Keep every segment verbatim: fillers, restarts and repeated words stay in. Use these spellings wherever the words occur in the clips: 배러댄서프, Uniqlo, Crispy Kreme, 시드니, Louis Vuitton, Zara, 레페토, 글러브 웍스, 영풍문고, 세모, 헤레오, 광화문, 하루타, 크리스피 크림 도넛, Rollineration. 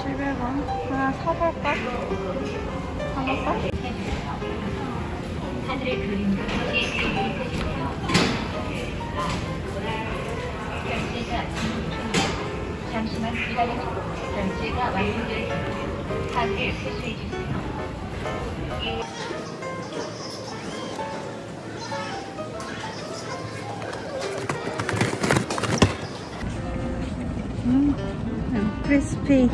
칠백 원. 하나 사볼까? 사볼까? 하늘의 그림과 잠시만 기다려주고 결제가 완료될 경우 카드를 회수해 주세요. 음, 크리스피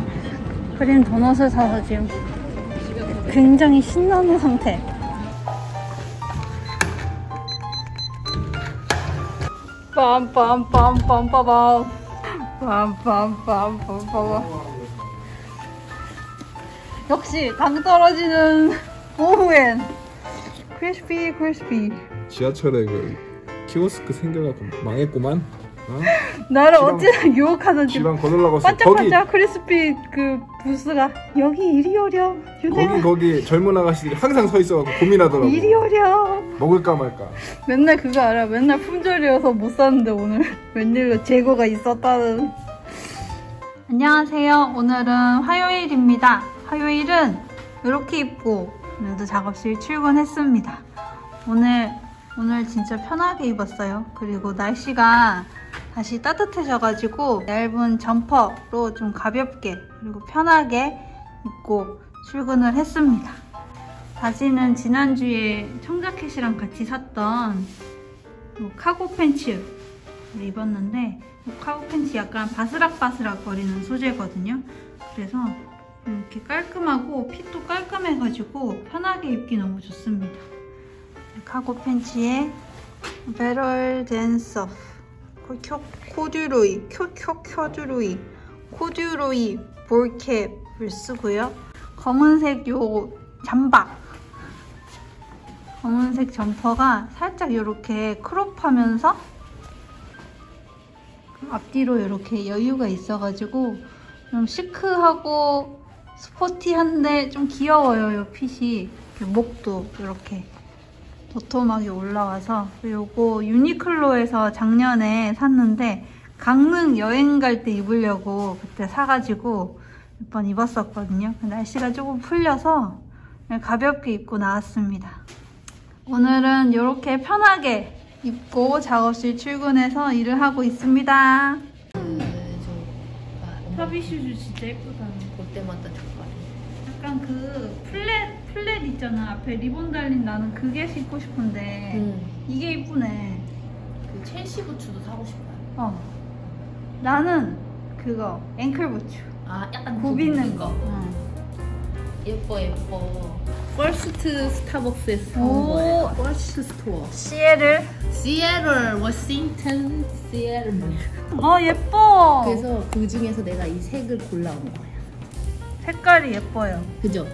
크림 도넛을 사서 지금 굉장히 신나는 상태. 빰빰빰빰빰빰 빰빰빰빰빰. 역시 당 떨어지는 오후엔 크리스피 크리스피. 지하철에 그 키오스크 생겨갖고 망했구만. 어? 나를 지방, 어찌나 유혹하는지. 지방 거들라고 했어. 반짝반짝 크리스피 그 부스가 여기 이리 오렴. 거기 거기 젊은 아가씨들이 항상 서 있어갖고 고민하더라고. 이리 오렴. 먹을까 말까. 맨날 그거 알아. 맨날 품절이어서 못 샀는데 오늘 웬일로 재고가 있었다는. 안녕하세요. 오늘은 화요일입니다. 화요일은 이렇게 입고 오늘도 작업실 출근했습니다. 오늘 오늘 진짜 편하게 입었어요. 그리고 날씨가 다시 따뜻해져가지고 얇은 점퍼로 좀 가볍게 그리고 편하게 입고 출근을 했습니다. 바지는 지난주에 청자켓이랑 같이 샀던 카고 팬츠를 입었는데 카고 팬츠 약간 바스락바스락 거리는 소재거든요. 그래서 이렇게 깔끔하고 핏도 깔끔해가지고 편하게 입기 너무 좋습니다. 카고 팬츠에 배러댄서프 코듀로이 큐큐큐듀로이 코듀로이 볼캡을 쓰고요. 검은색 요 잠바 검은색 점퍼가 살짝 요렇게 크롭하면서 앞뒤로 이렇게 여유가 있어가지고 좀 시크하고 스포티한데 좀 귀여워요. 요 핏이 목도 이렇게 도톰하게 올라와서 요거 유니클로에서 작년에 샀는데 강릉 여행 갈 때 입으려고 그때 사가지고 몇 번 입었었거든요. 날씨가 조금 풀려서 가볍게 입고 나왔습니다. 오늘은 이렇게 편하게 입고 작업실 출근해서 일을 하고 있습니다. 터비 슈즈 진짜 예쁘다. 볼 때마다 좋아요. 약간 그 플랫 플랫 있잖아. 앞에 리본 달린 나는 그게 신고 싶은데 음. 이게 이쁘네. 그 첼시 부츠도 사고 싶어요. 어. 나는 그거 앵클 부츠. 아 약간 굽이는 거. 응. 예뻐 예뻐. 퍼스트 스타벅스에서 사온 거예요. 퍼스트 스토어. 시애틀. 시애틀 워싱턴 시애틀. 어 예뻐. 그래서 그 중에서 내가 이 색을 골라온 거야. 색깔이 예뻐요. 그죠?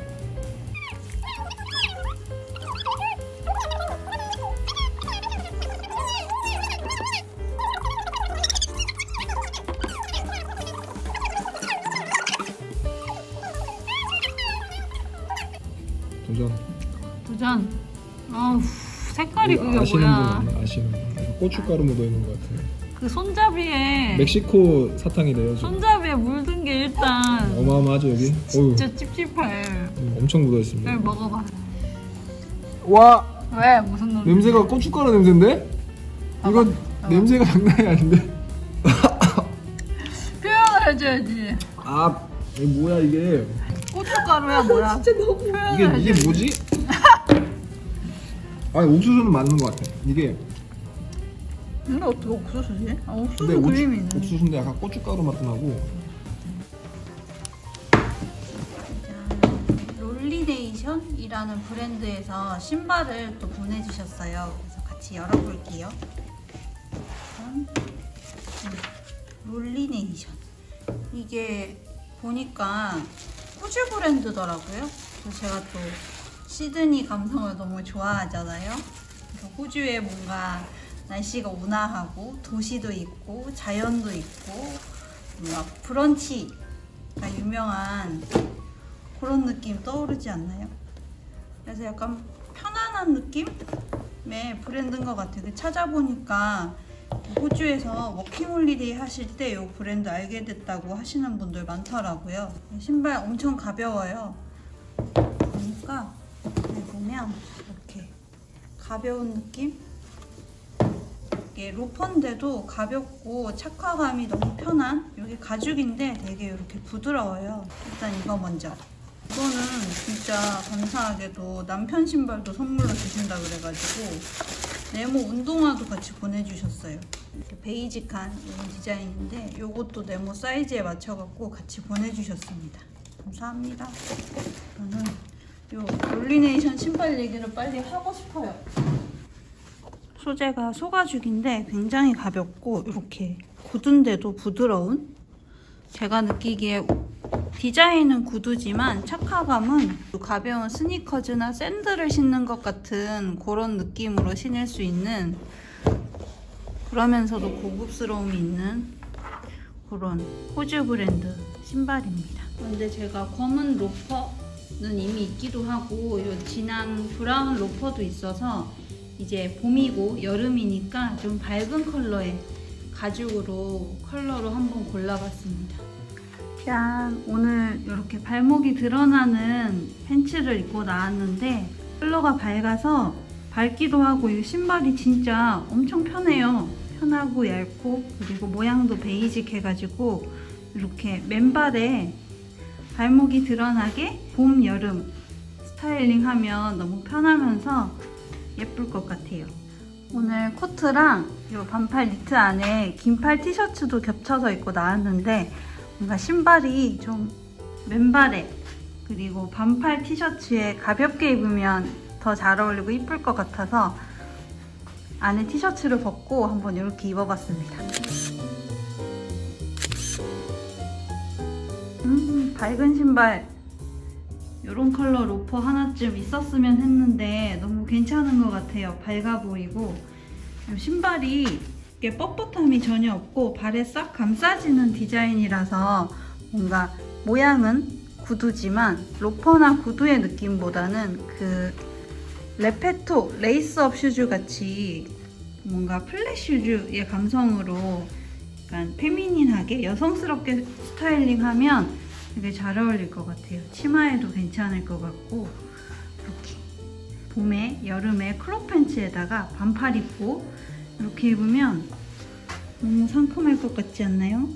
도전. 도전. 아우 색깔이 그게 아시는 뭐야. 분은 아시는 분. 고춧가루 묻어있는 것 같아요. 그 손잡이에 멕시코 사탕이래요. 손잡이에 물든 게 일단 어마어마하죠 여기? 진짜 어휴. 찝찝해. 엄청 묻어있습니다. 여기 먹어봐. 와! 왜? 무슨 냄새? 냄새가 고춧가루 냄새인데? 아, 이거 아, 냄새가 아, 장난이 아닌데? 표현을 해줘야지. 아 이게 뭐야 이게? 고춧가루야 뭐야? 진짜 너무 이게, 이게 뭐지? 아니 옥수수는 맞는 것 같아. 이게 근데 어떻게 옥수수지? 아, 옥수수 그림이 있네. 옥수수인데 약간 고춧가루 맛도 나고. 롤리네이션이라는 브랜드에서 신발을 또 보내주셨어요. 그래서 같이 열어볼게요. 롤리네이션. 이게 보니까 호주 브랜드더라고요. 그래서 제가 또 시드니 감성을 너무 좋아하잖아요. 그래서 호주에 뭔가 날씨가 온화하고 도시도 있고 자연도 있고 뭔가 브런치가 유명한 그런 느낌 떠오르지 않나요? 그래서 약간 편안한 느낌의 브랜드인 것 같아요. 찾아보니까 호주에서 워킹홀리데이 하실 때 이 브랜드 알게 됐다고 하시는 분들 많더라고요. 신발 엄청 가벼워요. 그러니까 보면 이렇게 가벼운 느낌? 이게 로퍼인데도 가볍고 착화감이 너무 편한, 이게 가죽인데 되게 이렇게 부드러워요. 일단 이거 먼저. 이거는 진짜 감사하게도 남편 신발도 선물로 주신다 그래가지고 네모 운동화도 같이 보내주셨어요. 이렇게 베이직한 이런 디자인인데 이것도 네모 사이즈에 맞춰갖고 같이 보내주셨습니다. 감사합니다. 저는 이 롤리네이션 신발 얘기를 빨리 하고 싶어요. 소재가 소가죽인데 굉장히 가볍고 이렇게 굳은데도 부드러운, 제가 느끼기에 디자인은 구두지만 착화감은 가벼운 스니커즈나 샌들을 신는 것 같은 그런 느낌으로 신을 수 있는, 그러면서도 고급스러움이 있는 그런 호주 브랜드 신발입니다. 그런데 제가 검은 로퍼는 이미 있기도 하고 이 진한 브라운 로퍼도 있어서 이제 봄이고 여름이니까 좀 밝은 컬러의 가죽으로 컬러로 한번 골라봤습니다. 짠! 오늘 이렇게 발목이 드러나는 팬츠를 입고 나왔는데 컬러가 밝아서 밝기도 하고 이 신발이 진짜 엄청 편해요. 편하고 얇고 그리고 모양도 베이직해가지고 이렇게 맨발에 발목이 드러나게 봄, 여름 스타일링하면 너무 편하면서 예쁠 것 같아요. 오늘 코트랑 이 반팔 니트 안에 긴팔 티셔츠도 겹쳐서 입고 나왔는데 뭔가 신발이 좀 맨발에 그리고 반팔 티셔츠에 가볍게 입으면 더 잘 어울리고 이쁠 것 같아서 안에 티셔츠를 벗고 한번 이렇게 입어봤습니다. 음, 밝은 신발 이런 컬러 로퍼 하나쯤 있었으면 했는데 너무 괜찮은 것 같아요. 밝아 보이고 신발이 이게 뻣뻣함이 전혀 없고 발에 싹 감싸지는 디자인이라서 뭔가 모양은 구두지만 로퍼나 구두의 느낌보다는 그 레페토 레이스업 슈즈 같이 뭔가 플랫 슈즈의 감성으로 약간 페미닌하게 여성스럽게 스타일링하면 되게 잘 어울릴 것 같아요. 치마에도 괜찮을 것 같고 이렇게 봄에 여름에 크롭 팬츠에다가 반팔 입고 이렇게 입으면 너무 상큼할 것 같지 않나요?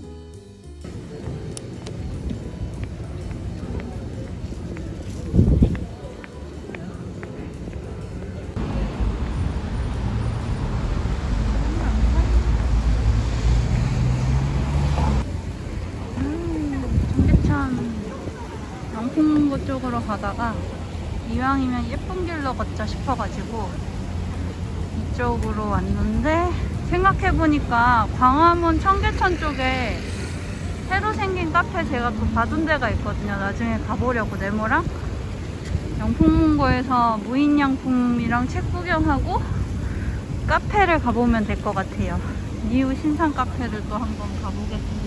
음, 청계천 영풍문고 쪽으로 가다가 이왕이면 예쁜 길로 걷자 싶어가지고 이쪽으로 왔는데 생각해보니까 광화문 청계천 쪽에 새로 생긴 카페 제가 또 봐둔 데가 있거든요. 나중에 가보려고 네모랑 영풍문고에서 무인양품이랑 책 구경하고 카페를 가보면 될 것 같아요. 니우 신상 카페를 또 한번 가보겠습니다.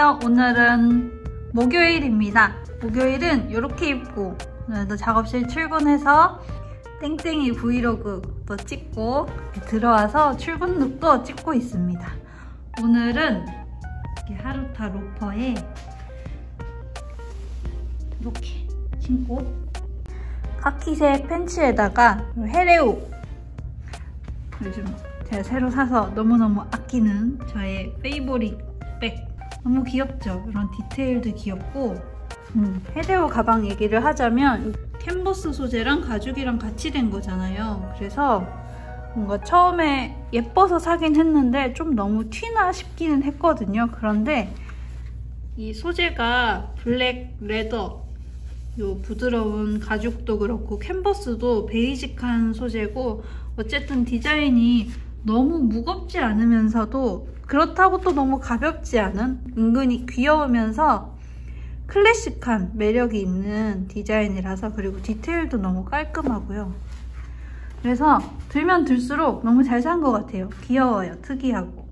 안녕하세요. 오늘은 목요일입니다. 목요일은 이렇게 입고 오늘도 작업실 출근해서 땡땡이 브이로그도 찍고 들어와서 출근 룩도 찍고 있습니다. 오늘은 이렇게 하루타 로퍼에 이렇게 신고 카키색 팬츠에다가 헤레오, 요즘 제가 새로 사서 너무너무 아끼는 저의 페이보릿 백, 너무 귀엽죠? 이런 디테일도 귀엽고 음, 헤레오 가방 얘기를 하자면 캔버스 소재랑 가죽이랑 같이 된 거잖아요. 그래서 뭔가 처음에 예뻐서 사긴 했는데 좀 너무 튀나 싶기는 했거든요. 그런데 이 소재가 블랙 레더, 요 부드러운 가죽도 그렇고 캔버스도 베이직한 소재고, 어쨌든 디자인이 너무 무겁지 않으면서도 그렇다고 또 너무 가볍지 않은, 은근히 귀여우면서 클래식한 매력이 있는 디자인이라서, 그리고 디테일도 너무 깔끔하고요. 그래서 들면 들수록 너무 잘 산 것 같아요. 귀여워요. 특이하고.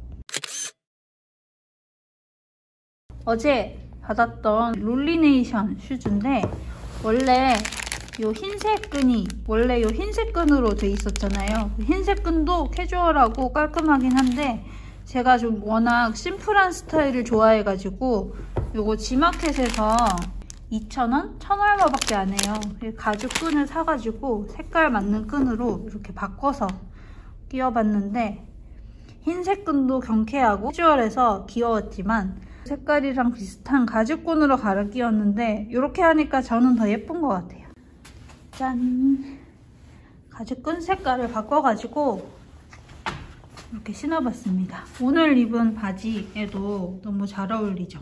어제 받았던 롤리네이션 슈즈인데, 원래 요 흰색 끈이 원래 요 흰색 끈으로 돼 있었잖아요. 흰색 끈도 캐주얼하고 깔끔하긴 한데 제가 좀 워낙 심플한 스타일을 좋아해가지고 요거 지마켓에서 이천 원? 천 얼마밖에 안 해요. 가죽 끈을 사가지고 색깔 맞는 끈으로 이렇게 바꿔서 끼워봤는데, 흰색 끈도 경쾌하고 캐주얼해서 귀여웠지만 색깔이랑 비슷한 가죽끈으로 갈아 끼웠는데 이렇게 하니까 저는 더 예쁜 것 같아요. 짠! 가죽끈 색깔을 바꿔가지고 이렇게 신어봤습니다. 오늘 입은 바지에도 너무 잘 어울리죠?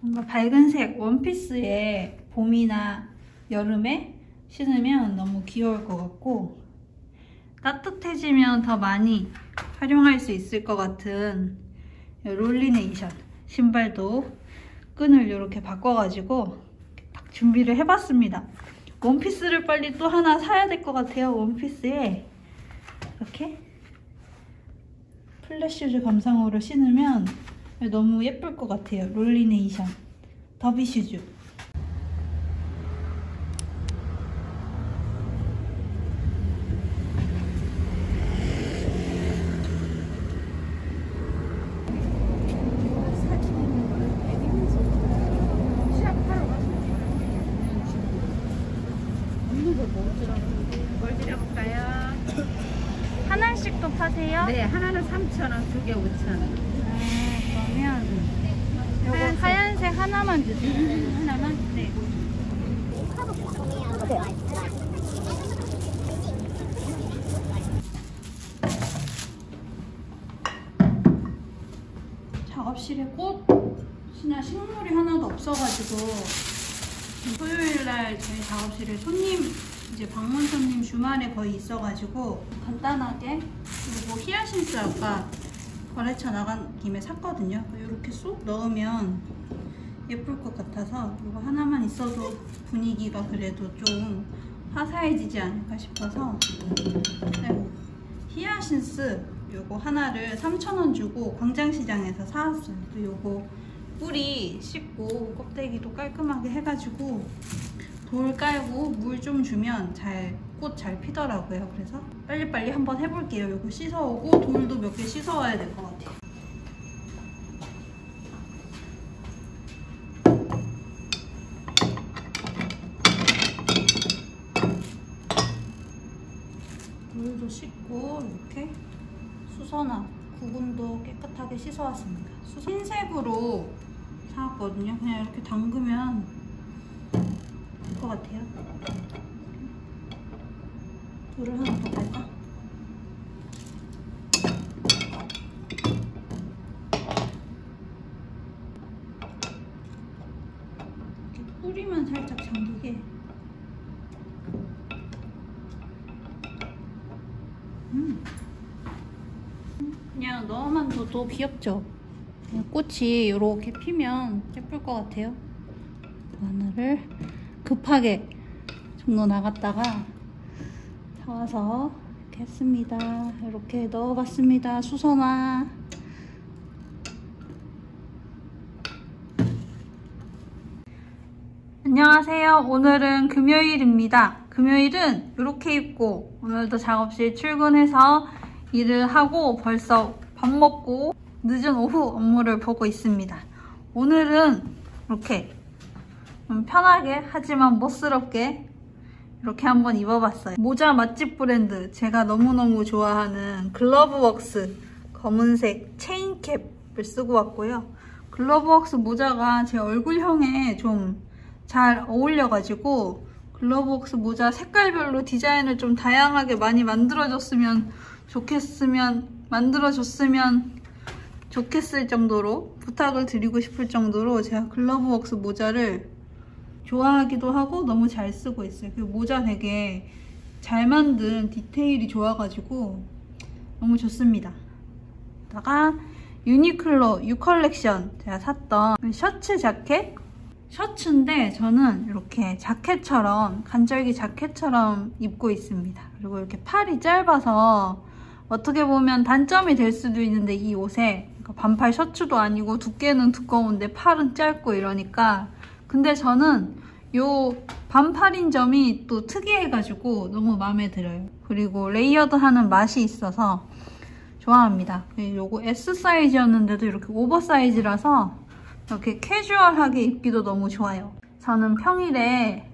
뭔가 밝은색 원피스에 봄이나 여름에 신으면 너무 귀여울 것 같고, 따뜻해지면 더 많이 활용할 수 있을 것 같은 롤리네이션 신발도 끈을 이렇게 바꿔가지고 딱 준비를 해봤습니다. 원피스를 빨리 또 하나 사야 될 것 같아요. 원피스에 이렇게 플랫슈즈 감상으로 신으면 너무 예쁠 것 같아요. 롤리네이션 더비슈즈. 뭘 드려볼까요? 하나씩도 파세요? 네, 하나는 삼천 원, 두 개 오천 원. 아, 그러면 하얀, 하얀색 하나만 주세요. 하나만? 네. 작업실에 꽃이나 식물이 하나도 없어가지고 토요일날 저희 작업실에 손님, 이제 방문 손님 주말에 거의 있어가지고 간단하게, 그리고 히아신스 아까 거래처 나간 김에 샀거든요. 이렇게 쏙 넣으면 예쁠 것 같아서 이거 하나만 있어도 분위기가 그래도 좀 화사해지지 않을까 싶어서, 네, 히아신스 요거 하나를 삼천 원 주고 광장시장에서 사왔어요. 요거 뿌리 씻고 껍데기도 깔끔하게 해가지고 돌 깔고 물 좀 주면 잘, 꽃 잘 피더라고요. 그래서 빨리빨리 한번 해볼게요. 이거 씻어오고 돌도 몇 개 씻어와야 될 것 같아요. 돌도 씻고 이렇게 수선화, 구근도 깨끗하게 씻어왔습니다. 흰색으로 사왔거든요. 그냥 이렇게 담그면 것 같아요. 물을 하나 더 갈까? 이렇게 뿌리만 살짝 잠그게. 음. 그냥 넣어만 둬도 귀엽죠? 꽃이 이렇게 피면 예쁠 것 같아요. 마늘을 급하게 종로 나갔다가 사와서 이렇게 했습니다. 이렇게 넣어봤습니다. 수선화. 안녕하세요. 오늘은 금요일입니다. 금요일은 이렇게 입고 오늘도 작업실 출근해서 일을 하고 벌써 밥 먹고 늦은 오후 업무를 보고 있습니다. 오늘은 이렇게 편하게 하지만 멋스럽게 이렇게 한번 입어봤어요. 모자 맛집 브랜드 제가 너무너무 좋아하는 글러브 웍스 검은색 체인캡을 쓰고 왔고요. 글러브 웍스 모자가 제 얼굴형에 좀 잘 어울려가지고 글러브 웍스 모자 색깔별로 디자인을 좀 다양하게 많이 만들어줬으면 좋겠으면 만들어줬으면 좋겠을 정도로 부탁을 드리고 싶을 정도로 제가 글러브 웍스 모자를 좋아하기도 하고 너무 잘 쓰고 있어요. 그 모자 되게 잘 만든 디테일이 좋아가지고 너무 좋습니다. 다가 유니클로 U 컬렉션 제가 샀던 셔츠 자켓 셔츠인데 저는 이렇게 자켓처럼 간절기 자켓처럼 입고 있습니다. 그리고 이렇게 팔이 짧아서 어떻게 보면 단점이 될 수도 있는데 이 옷에 그러니까 반팔 셔츠도 아니고 두께는 두꺼운데 팔은 짧고 이러니까 근데 저는 요 반팔인 점이 또 특이해가지고 너무 마음에 들어요. 그리고 레이어드하는 맛이 있어서 좋아합니다. 요거 S 사이즈였는데도 이렇게 오버사이즈라서 이렇게 캐주얼하게 입기도 너무 좋아요. 저는 평일에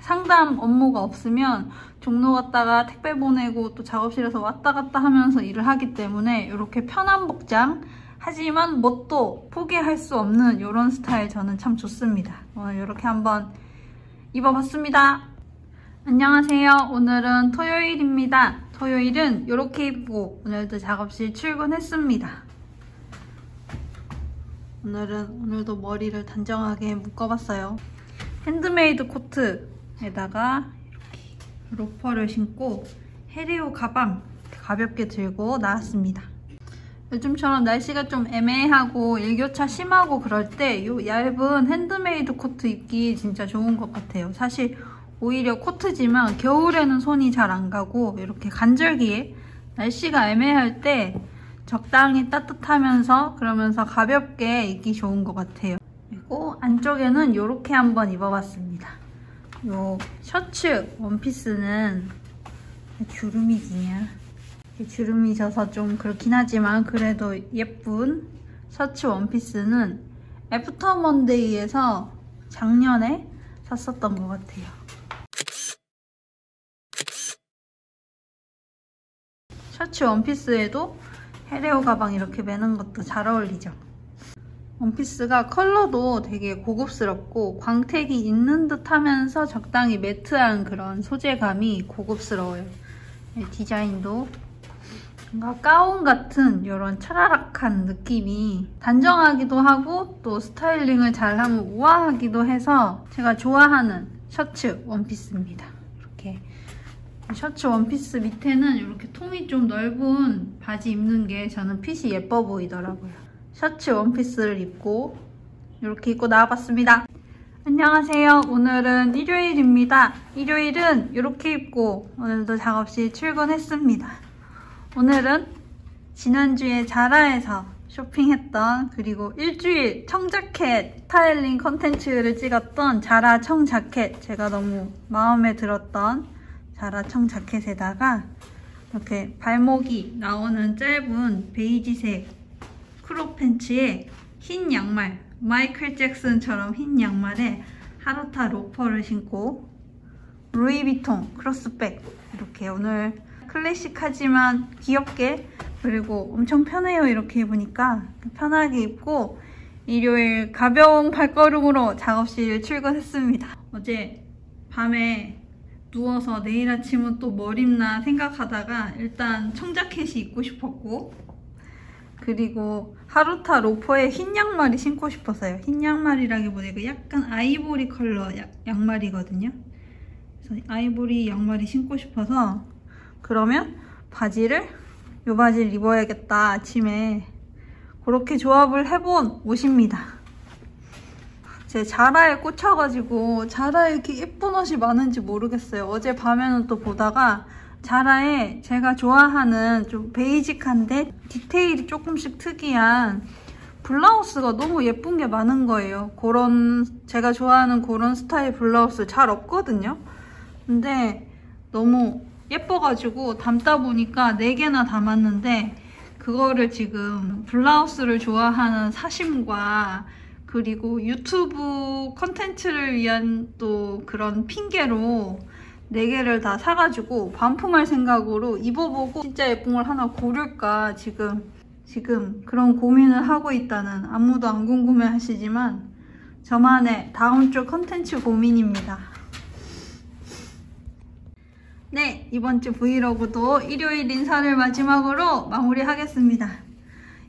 상담 업무가 없으면 종로 갔다가 택배 보내고 또 작업실에서 왔다 갔다 하면서 일을 하기 때문에 이렇게 편한 복장 하지만 뭣도 포기할 수 없는 이런 스타일 저는 참 좋습니다. 오늘 이렇게 한번 입어봤습니다. 안녕하세요. 오늘은 토요일입니다. 토요일은 이렇게 입고 오늘도 작업실 출근했습니다. 오늘은 오늘도 머리를 단정하게 묶어봤어요. 핸드메이드 코트에다가 이렇게 로퍼를 신고 헤리오 가방 가볍게 들고 나왔습니다. 요즘처럼 날씨가 좀 애매하고 일교차 심하고 그럴 때 이 얇은 핸드메이드 코트 입기 진짜 좋은 것 같아요. 사실 오히려 코트지만 겨울에는 손이 잘 안 가고 이렇게 간절기에 날씨가 애매할 때 적당히 따뜻하면서 그러면서 가볍게 입기 좋은 것 같아요. 그리고 안쪽에는 이렇게 한번 입어봤습니다. 이 셔츠 원피스는 주름이 기냐 주름이 져서 좀 그렇긴 하지만 그래도 예쁜 셔츠 원피스는 애프터 먼데이에서 작년에 샀었던 것 같아요. 셔츠 원피스에도 헤레오 가방 이렇게 매는 것도 잘 어울리죠. 원피스가 컬러도 되게 고급스럽고 광택이 있는 듯 하면서 적당히 매트한 그런 소재감이 고급스러워요. 디자인도 뭔가 가운 같은 이런 차라락한 느낌이 단정하기도 하고 또 스타일링을 잘하면 우아하기도 해서 제가 좋아하는 셔츠 원피스입니다. 이렇게 셔츠 원피스 밑에는 이렇게 통이 좀 넓은 바지 입는 게 저는 핏이 예뻐 보이더라고요. 셔츠 원피스를 입고 이렇게 입고 나와봤습니다. 안녕하세요. 오늘은 일요일입니다. 일요일은 이렇게 입고 오늘도 작업실 출근했습니다. 오늘은 지난주에 자라에서 쇼핑했던 그리고 일주일 청자켓 스타일링 컨텐츠를 찍었던 자라 청자켓 제가 너무 마음에 들었던 자라 청자켓에다가 이렇게 발목이 나오는 짧은 베이지색 크롭 팬츠에 흰 양말 마이클 잭슨처럼 흰 양말에 하루타 로퍼를 신고 루이비통 크로스백 이렇게 오늘 클래식하지만 귀엽게 그리고 엄청 편해요. 이렇게 입으니까 편하게 입고 일요일 가벼운 발걸음으로 작업실 출근했습니다. 어제 밤에 누워서 내일 아침은 또 뭘 입나 생각하다가 일단 청자켓이 입고 싶었고 그리고 하루타 로퍼에 흰 양말이 신고 싶었어요. 흰 양말이라기보다 약간 아이보리 컬러 양말이거든요. 그래서 아이보리 양말이 신고 싶어서 그러면 바지를 요 바지를 입어야겠다 아침에 그렇게 조합을 해본 옷입니다. 제 자라에 꽂혀가지고 자라에 이렇게 예쁜 옷이 많은지 모르겠어요. 어제 밤에는 또 보다가 자라에 제가 좋아하는 좀 베이직한데 디테일이 조금씩 특이한 블라우스가 너무 예쁜 게 많은 거예요. 그런 제가 좋아하는 그런 스타일 블라우스 잘 없거든요. 근데 너무 예뻐가지고 담다 보니까 네 개나 담았는데 그거를 지금 블라우스를 좋아하는 사심과 그리고 유튜브 컨텐츠를 위한 또 그런 핑계로 네 개를 다 사가지고 반품할 생각으로 입어보고 진짜 예쁜 걸 하나 고를까 지금 지금 그런 고민을 하고 있다는, 아무도 안 궁금해 하시지만 저만의 다음 주 컨텐츠 고민입니다. 네, 이번 주 브이로그도 일요일 인사를 마지막으로 마무리하겠습니다.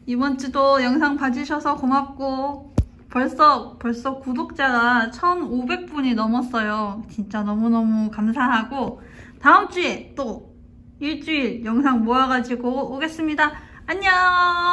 이번 주도 영상 봐주셔서 고맙고, 벌써 벌써 구독자가 천오백 분이 넘었어요. 진짜 너무너무 감사하고 다음 주에 또 일주일 영상 모아가지고 오겠습니다. 안녕!